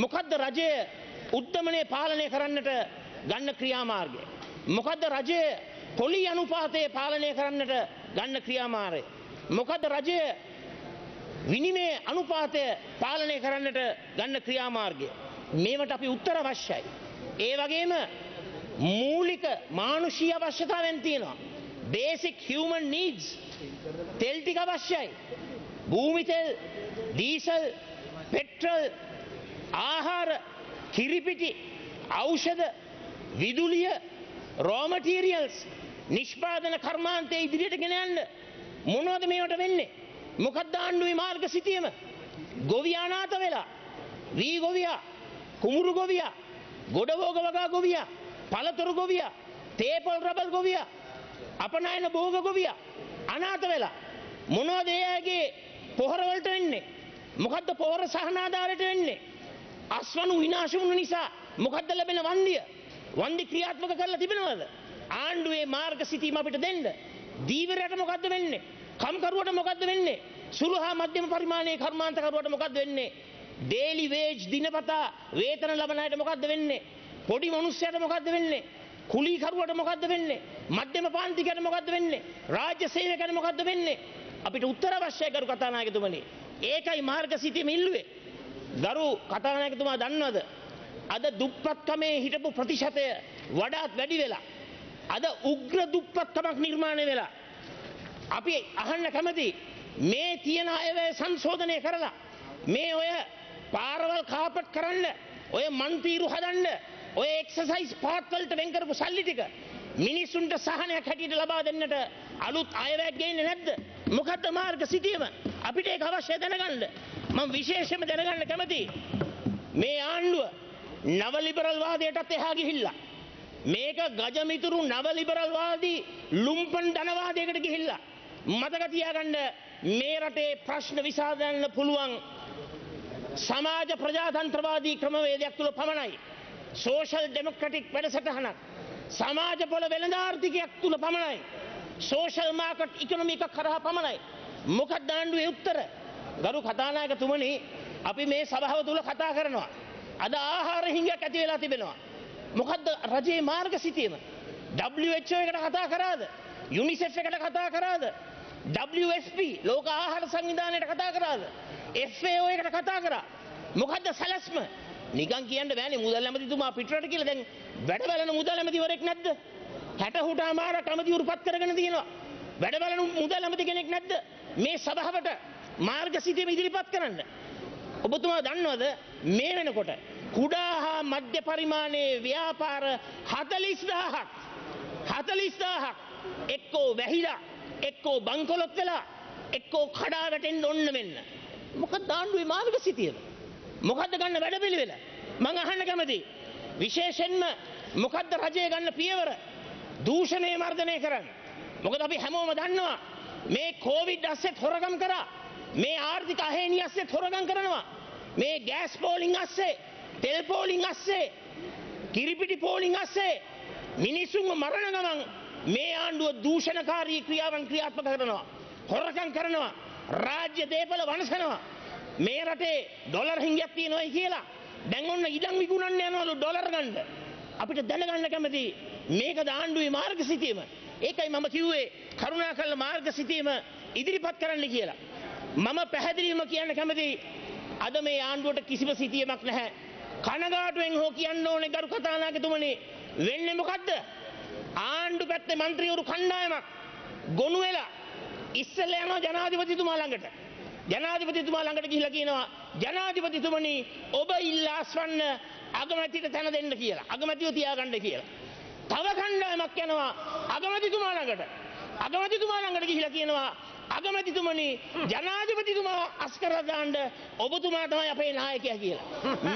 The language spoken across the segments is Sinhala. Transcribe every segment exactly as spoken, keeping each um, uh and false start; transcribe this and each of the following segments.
මොකද්ද රජය උද්දමනය පාලනය කරන්නට ගන්න ක්‍රියාමාර්ගය? මොකද්ද රජය පොලි අනුපාතය පාලනය කරන්නට ගන්න ක්‍රියාමාර්ගය? මොකද්ද රජය විනිමය අනුපාතය පාලනය කරන්නට ගන්න ක්‍රියාමාර්ගය? මේවට අපි උත්තර අවශ්‍යයි. ඒ වගේම මූලික මානුෂීය අවශ්‍යතාවයන් තියෙනවා. Basic human needs. තෙල් ටික අවශ්‍යයි. භූමි තෙල්, ඩීසල්, පෙට්‍රල්, ආහාර, කිරිපිටි, ඖෂධ, විදුලිය, raw materials, නිෂ්පාදන කර්මාන්තයේ ඉදිරියට ගෙන යන්න මොනවද මේවට වෙන්නේ? මොකක්ද ආණ්ඩුවේ මාර්ග සිටියම? ගොවියා නාත වෙලා, වී ගොවියා, කුමුරු ගොවියා, ගොඩවෝග වගා ගොවියා, පළතුරු ගොවියා, තේපොල් රබර් ගොවියා, අපනයන භෝග ගොවියා අනාත වෙලා මොනවද එයාගේ පොහොර වලට වෙන්නේ? මොකද්ද පොහොර සහනාධාරයට වෙන්නේ? අස්වනු විනාශ වුණු නිසා මොකද්ද ලැබෙන වන්දිය? වන්දි ක්‍රියාත්මක කරලා තිබෙනවද? ආණ්ඩුවේ මාර්ග සිටීම අපිට දෙන්න. දීවරයට මොකද්ද වෙන්නේ? කම්කරුවට මොකද්ද වෙන්නේ? සුළු හා මධ්‍යම පරිමාණයේ කර්මාන්තකරුවට මොකද්ද වෙන්නේ? daily wage දිනපතා වේතන ලබන අයට මොකද්ද වෙන්නේ? පොඩි මිනිස්සුන්ට මොකද්ද වෙන්නේ? කුලී කරුවට මොකද්ද වෙන්නේ? මධ්‍යම පාන්තිකයට මොකද්ද වෙන්නේ? රාජ්‍ය සේවකයන්ට මොකද්ද වෙන්නේ? අපිට උත්තර අවශ්‍යයි ගරු කතානායකතුමනි. ඒකයි මාර්ග සිටීම ඉල්ලුවේ. ගරු කතානායකතුමා දන්නවද? අද දුප්පත්කමේ හිටපු ප්‍රතිශතය වඩාත් වැඩි වෙලා අද උග්‍ර දුප්පත්කමක් නිර්මාණය වෙලා අපි අහන්න කැමති මේ තියෙන අයවැය සංශෝධනය කරලා මේ ඔය පාරවල් කාපට් කරන්න, ඔය මන්පීරු හදන්න, ඔය එක්සර්සයිස් පාත් වලට වෙන් කරපු සල්ලි ටික මිනිසුන්ට සහනයක් හැටියට ලබා දෙන්නට අලුත් අයවැයක් ගේන්නේ නැද්ද? මොකද්ද මාර්ග සිටීම? අපිට ඒක අවශ්‍ය දැනගන්න. මම විශේෂයෙන්ම දැනගන්න කැමතියි මේ ආණ්ඩුව නව ලිබරල් වාදයටත් එහා ගිහිල්ලා මේක ගජමිතුරු නව ලිබරල් වාදී ලුම්පන් ධනවාදයකට ගිහිල්ලා මතක තියාගන්න මේ රටේ ප්‍රශ්න විසඳන්න පුළුවන් සමාජ ප්‍රජාතන්ත්‍රවාදී ක්‍රමවේදයක් තුල පමණයි. සෝෂල් ඩෙමොක්‍රැටික් වැඩසටහනක් සමාජ පොළ වෙළඳාර්ථිකයක් තුල පමණයි. සෝෂල් මාකට් ඉකොනොමි එක කරා පමණයි. මොකක්ද ආණ්ඩුවේ උත්තර? ගරු කතානායකතුමනි, අපි මේ සභාව තුල කතා කරනවා. අද ආහාර හිඟයක් ඇති වෙලා තිබෙනවා. මොකද්ද රජයේ මාර්ග සිටීම? W H O එකට කතා කරාද? UNICEF එකට කතා කරාද? W F P ලෝක ආහාර සංවිධානයට කතා කරාද? F A O එකට කතා කරා. මොකද්ද සැලැස්ම? නිකන් කියන්න බෑනේ මුදල් ඇමතිතුමා පිටරට කියලා. දැන් වැඩ බලන මුදල් ඇමතිවරෙක් නැද්ද? හැට හුට අමාරක් ඇමතිවරුපත් කරගෙන තියෙනවා. වැඩ බලන මුදල් ඇමති කෙනෙක් නැද්ද මේ සභාවට මාර්ග සිටීම ඉදිරිපත් කරන්න? ඔබතුමා දන්නවද මේ වෙනකොට කුඩා හා මධ්‍ය පරිමාණයේ ව්‍යාපාර හතළිස් දහසක් හතළිස් දහසක් එක්කෝ වැහිලා, එක්කෝ බංකොලොත් වෙලා, එක්කෝ කඩා වැටෙන්න ඕන්න වෙන්න. මොකක්ද ආණ්ඩුවේ මාර්ග සිටියද? මොකද්ද ගන්න වැඩපිළිවෙල? මම අහන්න කැමතියි. විශේෂයෙන්ම මොකද්ද රජය ගන්න පියවර? දූෂණය මර්ධනය කරන්න. මොකද අපි හැමෝම දන්නවා මේ කොවිඩ් අස්සෙත් හොරගම් කරා, මේ ආර්ථික අහේනිය අස්සෙත් හොරගම් කරනවා, මේ ගෑස් පෝලිං අස්සේ, තෙල් පෝලිං අස්සේ, කිරිපිටි පෝලිං අස්සේ මිනිසුන්ව මරණ ගමන් මේ ආණ්ඩුව දූෂණකාරී ක්‍රියාවන් ක්‍රියාත්මක කරනවා, හොරකම් කරනවා, රාජ්‍ය දේපල වනසනවා. මේ රටේ ඩොලර් හිඟයක් තියෙනවායි කියලා දැන් ඔන්න ඉඩම් විකුණන්න යනවලු ඩොලර් ගන්න. අපිට දැනගන්න කැමති මේකද ආණ්ඩුවේ මාර්ග සිටීම? ඒකයි මම කිව්වේ කරුණාකරලා මාර්ග සිටීම ඉදිරිපත් කරන්න කියලා. මම පැහැදිලිවම කියන්න කැමති අද මේ ආණ්ඩුවට කිසිම සිටීමක් නැහැ. කනගාටුවෙන් හෝ කියන්න ඕනේ ගරු කතානායකතුමනි, වෙන්නේ මොකද්ද? ආණ්ඩු පැත්තේ മന്ത്രിවරු කණ්ඩායමක් ගොනු වෙලා ඉස්සෙල්ල යනවා ජනාධිපතිතුමා ළඟට. ජනාධිපතිතුමා ළඟට ගිහිලා කියනවා ජනාධිපතිතුමනි, ඔබ ඉල්ලාස්වන්න අගමැතිට තැන දෙන්න කියලා, අගමැතිව තියාගන්න කියලා. තව කණ්ඩායමක් යනවා අගමැතිතුමා ළඟට. අගමැතිතුමා ළඟට ගිහිලා කියනවා අගමැතිතුමනි, ජනාධිපතිතුමා අස්කරලා දාන්න ඔබතුමා තමයි අපේ නායකයා කියලා.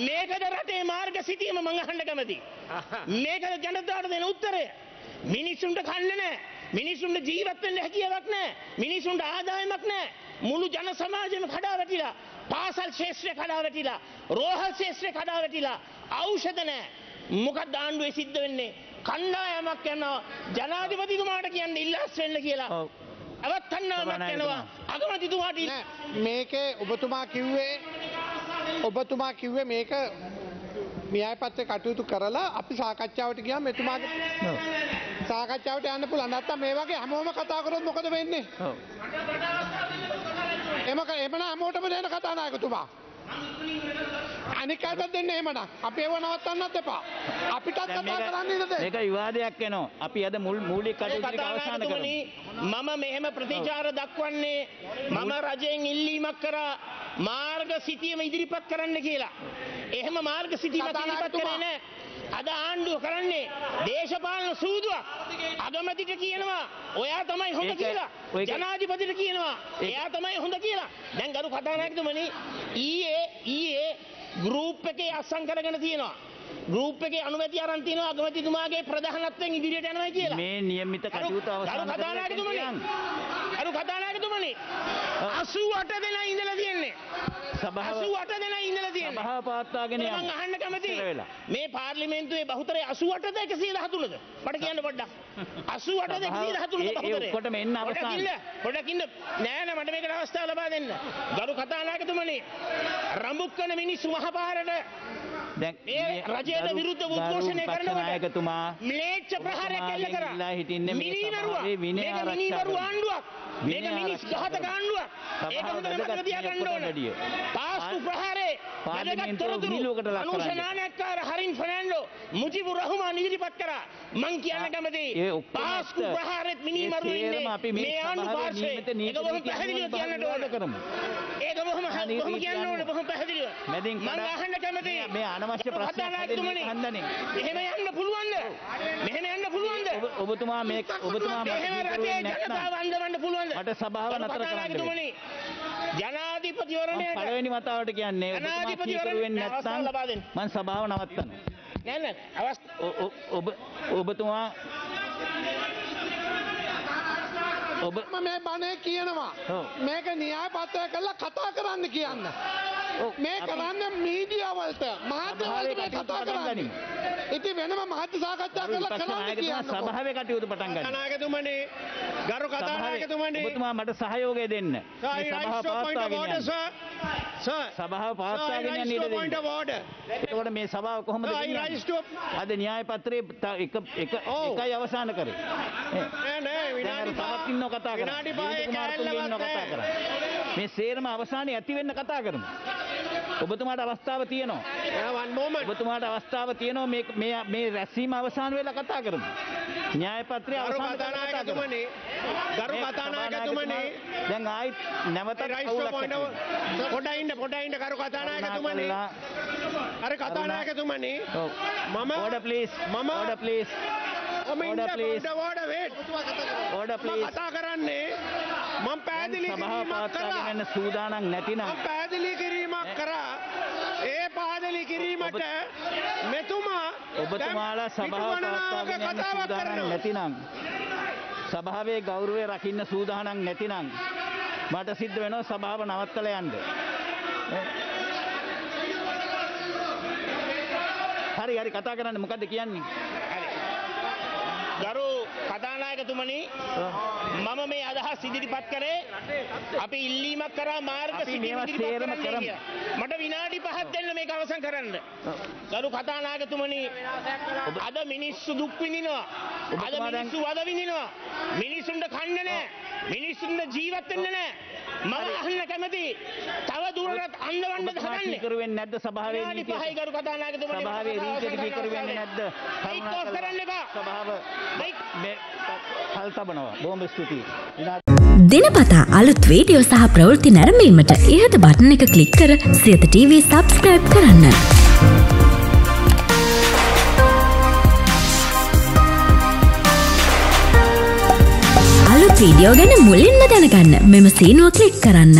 මේකද රටේ මාර්ග සිටීම? මම අහන්න කැමතියි. මේකද ජනතාවට දෙන උත්තරය? මිනිසුන්ට කන්න නැහැ, මිනිසුන්ට ජීවත් වෙන්න හැකියාවක් නැහැ, මිනිසුන්ට ආදායමක් නැහැ. මුළු ජන සමාජෙම කඩා වැටිලා, පාසල් ශේෂ්ත්‍රය කඩා වැටිලා, රෝහල් ශේෂ්ත්‍රය කඩා වැටිලා, ඖෂධ නැහැ. මොකක්ද ආණ්ඩුවේ සිද්ධ වෙන්නේ? කණ්ඩායමක් යනවා ජනාධිපතිතුමාට කියන්න ඉල්ලාස් වෙන්න කියලා. අවත්තන්නාවක් යනවා අගමැතිතුමාට. මේකේ ඔබතුමා කිව්වේ ඔබ තුමා කිව්වේ මේක න්‍යායපත්‍රේ කටයුතු කරලා අපි සාකච්ඡාවට ගියා මේ තුමාගේ සාකච්ඡාවට යන්න පුළුවන් නැත්තම් මේ වගේ හැමෝම කතා කරොත් මොකද වෙන්නේ? ඔව්. එමක එමන හැමෝටම දෙන කතානායකතුමා. අනිකාට දෙන්නේ එමන. අපි ඒව නවත්තන්නත් එපා. අපිටත් කතා කරන්න ඉඩ දෙන්න. මේක විවාදයක් වෙනවා. අපි අද මුල් මූලික කටයුතු අවසන් කරමු. මම මෙහෙම ප්‍රතිචාර දක්වන්නේ මම රජයෙන් ඉල්ලීමක් කරා මාර්ග සිතියම ඉදිරිපත් කරන්න කියලා. එහෙම මාර්ග සිතියම ඉදිරිපත් කරේ නැහැ. අද ආණ්ඩුව කරන්නේ දේශපාලන සූදුවක්. අගමැතිට කියනවා ඔයා තමයි හොඳ කියලා. ජනාධිපතිට කියනවා එයා තමයි හොඳ කියලා. දැන් ගරු කතානායකතුමනි ඊයේ ඊයේ ගෲප් එකේ අත්සන් කරගෙන තියෙනවා. ගෲප් එකේ අනුමැතිය අරන් තියෙනවා අගමැතිතුමාගේ ප්‍රධානත්වයෙන් ඉදිරියට යනවා කියලා. මේ નિયમિત කටයුතු අවසන් කරගන්න. ගරු කතානායකතුමනි අසූ අට දෙනා ඉඳලා තියන්නේ. අසූ අට දෙනා ඉඳලා තියන්නේ. සභාව පවත්වාගෙන යන්න. මම අහන්න කැමතියි. මේ පාර්ලිමේන්තුවේ බහුතරය අසූ අටද එකසිය දහතුනද? මට කියන්න පොඩ්ඩක්. අසූ අටද එකසිය දහතුනද බහුතරය? ඔක්කොටම එන්න අවස්ථාවක්. පොඩ්ඩක් ඉන්න. නෑ නෑ මට මේකට අවස්ථාව ලබා දෙන්න. ගරු කතානායකතුමනි රඹුක්කන මිනිස්සු මහපාරට දැන් මේ රජයට විරුද්ධව උද්ඝෝෂණය කරනකොට නායකතුමා ම්ලේච්ඡ ප්‍රහාරයක් එල්ල කරා. මිනිනරුවා මේක මිනිනරු ආණ්ඩුවක්. මේක මිනිස් ඝාතක ආණ්ඩුවක්. ඒක හොඳට මතක තියාගන්න ඕන. පාස්තු ප්‍රහාරේ වැඩගත් තොරතුරු අනුශාසනාකාර හරින් ෆර්නැන්ඩෝ මුජිබුර් රහ්මාන් ඉදිරිපත් කරා. මං කියන්න කැමතියි පාස්තු ප්‍රහාරෙත් මිනිමරු ඉන්නේ. මේ ආණ්ඩු පාර්ශ්වයේ ඒක බොහොම පැහැදිලිව කියන්නට ඕන කරමු. ඒක බොහොම හරියටම කියන්න ඕන බොහොම පැහැදිලිව. මම අහන්න කැමතියි මේ අනවශ්‍ය ප්‍රශ්න දෙන්නේ හන්දනේ. එහෙම යන්න පුළුවන්ද? මෙහෙම යන්න පුළුවන්ද? ඔබතුමා මේ ඔබතුමා මේ රටේ ජනතාව අඳවන්න පුළුවන්ද? මට සභාව නතර කරන්න. ජනාධිපතිවරණයට පළවෙනි වතාවට කියන්නේ ජනාධිපතිවරණය වෙන්නේ නැත්නම් මම සභාව නවත්තනවා. නෑ නෑ අවස්ථාව ඔබ ඔබතුමා ඔබ මම මේ බණේ කියනවා. මේක න්‍යායපත්‍රය කළා කතා කරන්න කියන්න. මේ කරන්නේ මීඩියාවලට මහත්වලට මේ කතා කරන්නේ. ඉතින් වෙනම මහත් සාකච්ඡා කරලා කරන්න කියන්න. සභාවේ කටයුතු පටන් ගන්න. කතානායකතුමනි ගරු කතානායකතුමනි ඔබතුමා මට සහයෝගය දෙන්න. මේ සභාව පවත්වාගෙන යන්න. සර් සභාව පවත්වාගෙන යන්න ඉඩ දෙන්න. එතකොට මේ සභාව කොහොමද කියන්නේ? අද න්‍යායපත්‍රයේ එක එක එකයි අවසන් කරේ. නෑ නෑ විනාඩි පහක් ඉන්නව කතා කරා. විනාඩි පහේ කැලලවත් ඉන්නව කතා කරා. මේ සේරම අවසානයේ ඇති වෙන්න කතා කරමු. ඔබතුමාට අවස්ථාව තියෙනවා. One moment. ඔබතුමාට අවස්ථාව තියෙනවා මේ මේ මේ රැස්වීම අවසන් වෙලා කතා කරමු. න්‍යායපත්‍රය අවසන් කරලා කතා කරමු. ගරු කතානායකතුමනි දැන් ආයිත් නැවත කවුලක් පොඩයින්න පොඩයින්න ගරු කතානායකතුමනි අර කතානායකතුමනි මම order please මම order please order please order wait order please කතා කරන්නේ මම පැහැදිලි කිරීමක් කරලා යන්න සූදානම් නැතිනම් මම පැහැදිලි කිරීමක් කරා ඒ පැහැදිලි කිරීමට මෙතුමා ඔබතුමාලා සභාව පවත්වාගෙන සූදානම් නැතිනම් සභාවේ ගෞරවය රකින්න සූදානම් නැතිනම් මට සිද්ධ වෙනවා සභාව නවත්තලා යන්න. හරි හරි කතා කරන්න මොකද්ද කියන්නේ? හරි. ගරු කතානායකතුමනි මම මේ අදහස් ඉදිරිපත් කරේ අපි ඉල්ලීමක් කරා මාර්ග සිතින් ඉදිරිපත් කරමු. මට විනාඩි පහක් දෙන්න මේක අවසන් කරන්න. ගරු කතානායකතුමනි අද මිනිස්සු දුක් විඳිනවා. අද මිනිස්සු වද විඳිනවා. මිනිසුන්ට කන්න නැහැ. මිනිසුන්ට ජීවත් වෙන්න නැහැ. මම අහන්න කැමතියි තව දුරටත් අඳවන්නද හදන්නේ? කරු වෙන්නේ නැද්ද සභාවේ නීති? විනාඩි පහයි ගරු කතානායකතුමනි. සභාවේ නීති කීකරු වෙන්නේ නැද්ද? කරුණාකර කරන්න එපා. සභාව දිනපතා අලුත් වීඩියෝ සහ ප්‍රවෘත්ති නැරඹීමට ඉහත බටන් එක ක්ලික් කර සියත ටීවී සබ්ස්ක්‍රයිබ් කරන්න. අලුත් වීඩියෝ ගැන මුලින්ම දැනගන්න මෙම සීනුව ක්ලික් කරන්න.